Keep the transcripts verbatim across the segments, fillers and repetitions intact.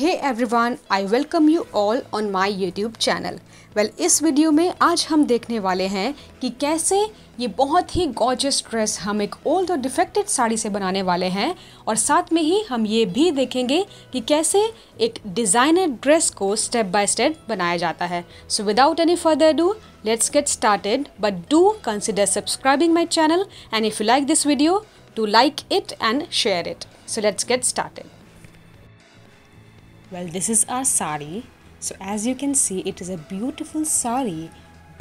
Hey everyone, I welcome you all on my YouTube channel. Well इस video में आज हम देखने वाले हैं कि कैसे ये बहुत ही गॉर्जियस ड्रेस हम एक ओल्ड और डिफेक्टेड साड़ी से बनाने वाले हैं, और साथ में ही हम ये भी देखेंगे कि कैसे एक डिज़ाइनर ड्रेस को स्टेप बाय स्टेप बनाया जाता है। So without any further do, let's get started, but do consider subscribing my channel and if you like this video to like it and share it. So let's get started. Well, this is our sari. So as you can see, it is a beautiful sari.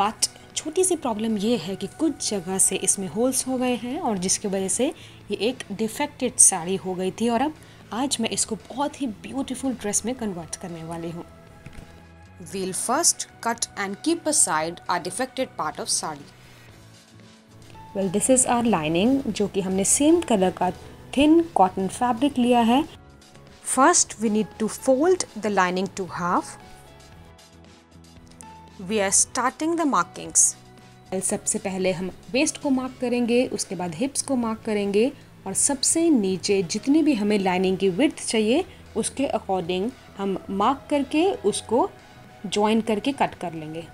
But छोटी सी problem ये है कि कुछ जगह से इसमें holes हो गए हैं और जिसकी वजह से ये एक डिफेक्टेड साड़ी हो गई थी, और अब आज मैं इसको बहुत ही ब्यूटीफुल ड्रेस में कन्वर्ट करने वाली हूँ। We'll first cut and keep aside our defected part of sari. Well, this is our lining, जो कि हमने सेम कलर का थिन कॉटन फैब्रिक लिया है। First, we need to fold the lining to half. We are starting the markings. सबसे पहले हम waste को मार्क करेंगे, उसके बाद हिप्स को मार्क करेंगे, और सबसे नीचे जितनी भी हमें लाइनिंग की विड्थ चाहिए उसके अकॉर्डिंग हम मार्क करके उसको जॉइन करके कट कर लेंगे।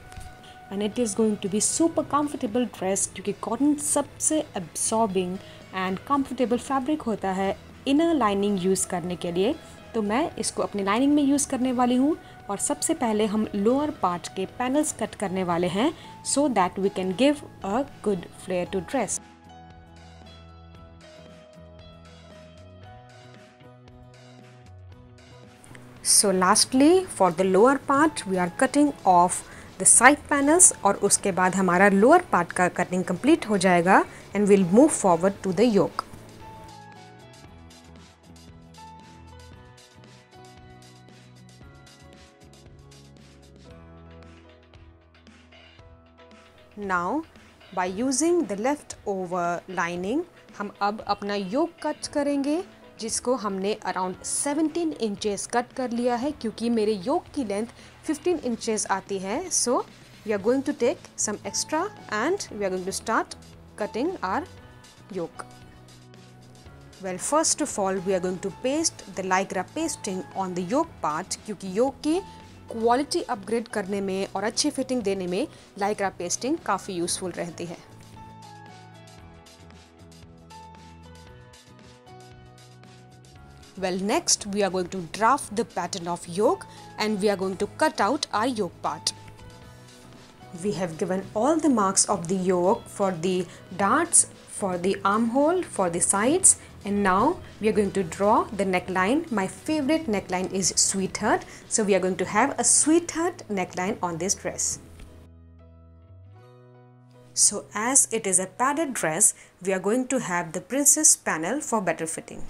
And it is going to be super comfortable dress, क्योंकि कॉटन सबसे एब्सॉर्बिंग एंड कम्फर्टेबल फैब्रिक होता है इनर लाइनिंग यूज़ करने के लिए। तो मैं इसको अपनी लाइनिंग में यूज़ करने वाली हूँ, और सबसे पहले हम लोअर पार्ट के पैनल्स कट करने वाले हैं so that we can give a good flare to dress. So lastly for the lower part we are cutting off the side panels, और उसके बाद हमारा लोअर पार्ट का कटिंग कंप्लीट हो जाएगा and we'll move forward to the yoke. Now, by using the leftover lining, हम अब अपना योक कट करेंगे, जिसको हमने अराउंड सेवनटीन इंचेस कट कर लिया है, क्योंकि मेरे योक की लेंथ फिफ्टीन इंचेस आती है। So we are going to take some extra and we are going to start cutting our yoke. Well first of all we are going to paste the Lycra pasting on the yoke part, क्योंकि yoke की quality upgrade करने में और अच्छी fitting देने में Lycra pasting काफ़ी useful रहती है। Well next we are going to draft the pattern of yoke and we are going to cut out our yoke part. We have given all the marks of the yoke for the darts, for the armhole, for the sides, and now we are going to draw the neckline. My favorite neckline is sweetheart, so we are going to have a sweetheart neckline on this dress. So as it is a padded dress, we are going to have the princess panel for better fitting.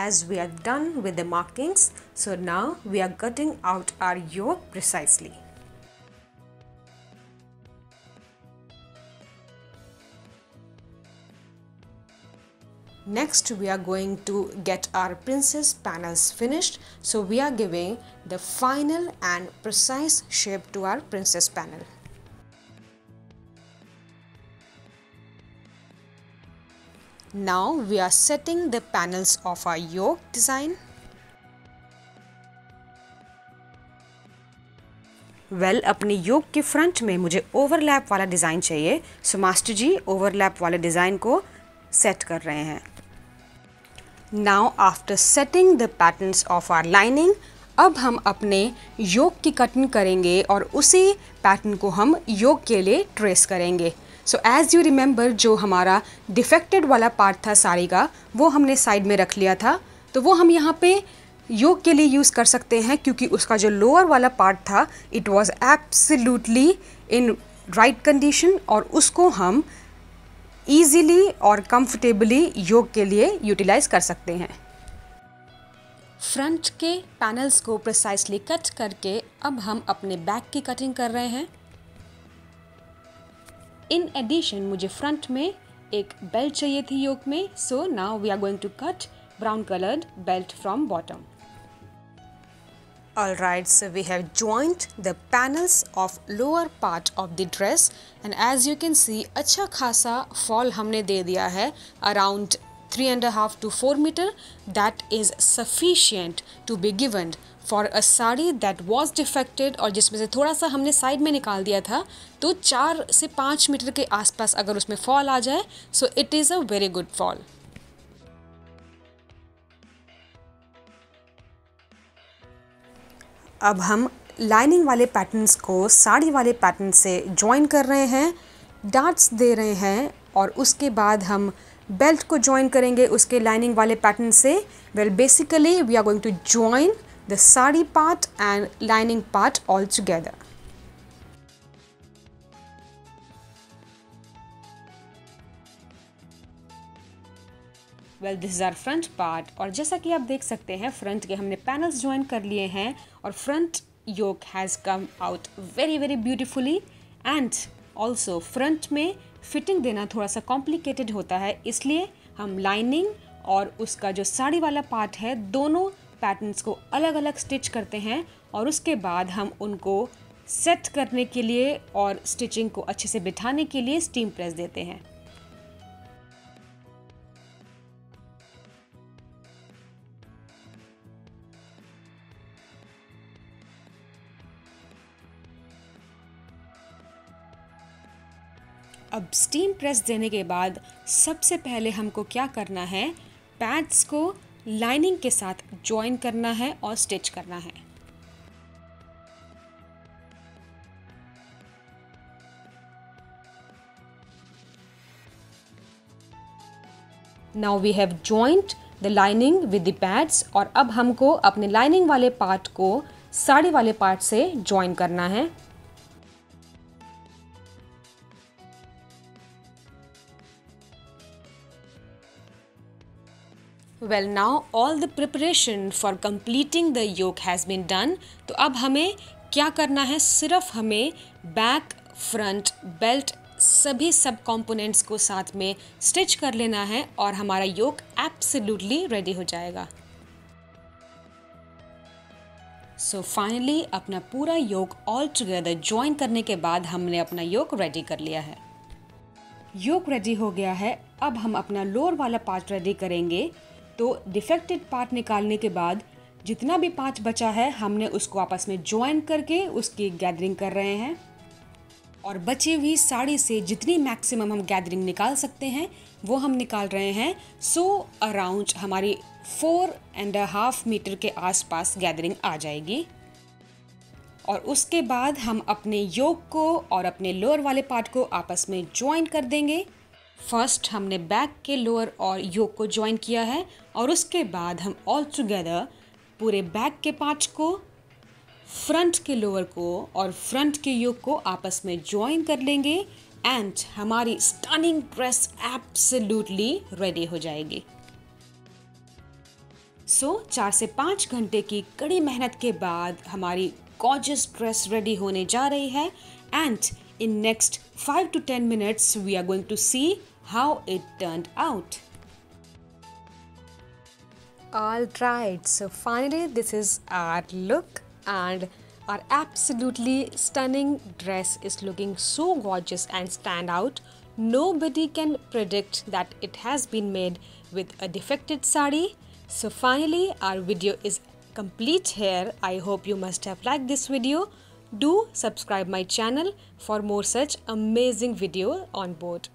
As we are done with the markings, so now we are cutting out our yoke precisely. Next we are going to get our princess panels finished, so we are giving the final and precise shape to our princess panel. Now we are setting the panels of our yoke design. Well well, अपने yoke के front में मुझे overlap वाला design चाहिए, so master ji overlap वाले design को set कर रहे हैं। Now after setting the patterns of our lining, अब हम अपने योक की कटिंग करेंगे और उसी पैटर्न को हम योक के लिए ट्रेस करेंगे। सो एज़ यू रिमेंबर, जो हमारा डिफेक्टेड वाला पार्ट था साड़ी का, वो हमने साइड में रख लिया था, तो वो हम यहाँ पे योक के लिए यूज़ कर सकते हैं, क्योंकि उसका जो लोअर वाला पार्ट था it was absolutely in right condition, और उसको हम ईज़िली और कम्फर्टेबली योग के लिए यूटिलाइज कर सकते हैं। फ्रंट के पैनल्स को प्रिसाइसली कट करके अब हम अपने बैक की कटिंग कर रहे हैं। इन एडिशन मुझे फ्रंट में एक बेल्ट चाहिए थी योग में, so now we are going to cut brown coloured belt from bottom. All right, so we have joined the panels of lower part of the dress, and as you can see, अच्छा खासा fall हमने दे दिया है, around three and a half to four meter, that is sufficient to be given for a sari that was defected और जिसमें से थोड़ा सा हमने साइड में निकाल दिया था, तो चार से पाँच मीटर के आसपास अगर उसमें फॉल आ जाए so it is a very good fall. अब हम लाइनिंग वाले पैटर्न्स को साड़ी वाले पैटर्न से जॉइन कर रहे हैं, डार्ट्स दे रहे हैं और उसके बाद हम बेल्ट को जॉइन करेंगे उसके लाइनिंग वाले पैटर्न से. Well basically we are going to join the sari part and lining part all together. Well, this is our front part और जैसा कि आप देख सकते हैं front के हमने panels join कर लिए हैं और front yoke has come out very very beautifully and also front में fitting देना थोड़ा सा complicated होता है, इसलिए हम lining और उसका जो साड़ी वाला part है दोनों पैटर्न्स को अलग अलग स्टिच करते हैं और उसके बाद हम उनको सेट करने के लिए और स्टिचिंग को अच्छे से बिठाने के लिए स्टीम प्रेस देते हैं. अब स्टीम प्रेस देने के बाद सबसे पहले हमको क्या करना है, पैड्स को लाइनिंग के साथ जॉइन करना है और स्टिच करना है. Now we have joint the lining with the pads और अब हमको अपने लाइनिंग वाले पार्ट को साड़ी वाले पार्ट से जॉइन करना है. Well, now all the preparation for completing the yoke has been done. तो अब हमें क्या करना है, सिर्फ हमें बैक फ्रंट बेल्ट सभी सब कॉम्पोनेंट्स को साथ में स्टिच कर लेना है और हमारा योक एब्सोल्युटली रेडी हो जाएगा. सो फाइनली अपना पूरा योक ऑल टुगेदर ज्वाइन करने के बाद हमने अपना योक रेडी कर लिया है. योक रेडी हो गया है, अब हम अपना लोअर वाला पार्ट रेडी करेंगे. तो डिफेक्टेड पार्ट निकालने के बाद जितना भी पार्ट बचा है हमने उसको आपस में ज्वाइन करके उसकी गैदरिंग कर रहे हैं और बची हुई साड़ी से जितनी मैक्सिमम हम गैदरिंग निकाल सकते हैं वो हम निकाल रहे हैं. सो अराउंड हमारी फोर एंड हाफ मीटर के आसपास गैदरिंग आ जाएगी और उसके बाद हम अपने योक को और अपने लोअर वाले पार्ट को आपस में ज्वाइन कर देंगे. फर्स्ट हमने बैक के लोअर और योक को ज्वाइन किया है और उसके बाद हम ऑल टुगेदर पूरे बैक के पार्ट को, फ्रंट के लोअर को और फ्रंट के योक को आपस में ज्वाइन कर लेंगे एंड हमारी स्टनिंग ड्रेस एब्सोल्युटली रेडी हो जाएगी. सो so, चार से पाँच घंटे की कड़ी मेहनत के बाद हमारी गॉर्जियस ड्रेस रेडी होने जा रही है and in next five to ten minutes we are going to see how it turned out. All right, so finally this is our look and our absolutely stunning dress is looking so gorgeous and stand out. Nobody can predict that it has been made with a defected sari. So finally our video is complete here. I hope you must have liked this video. Do subscribe my channel for more such amazing video on board.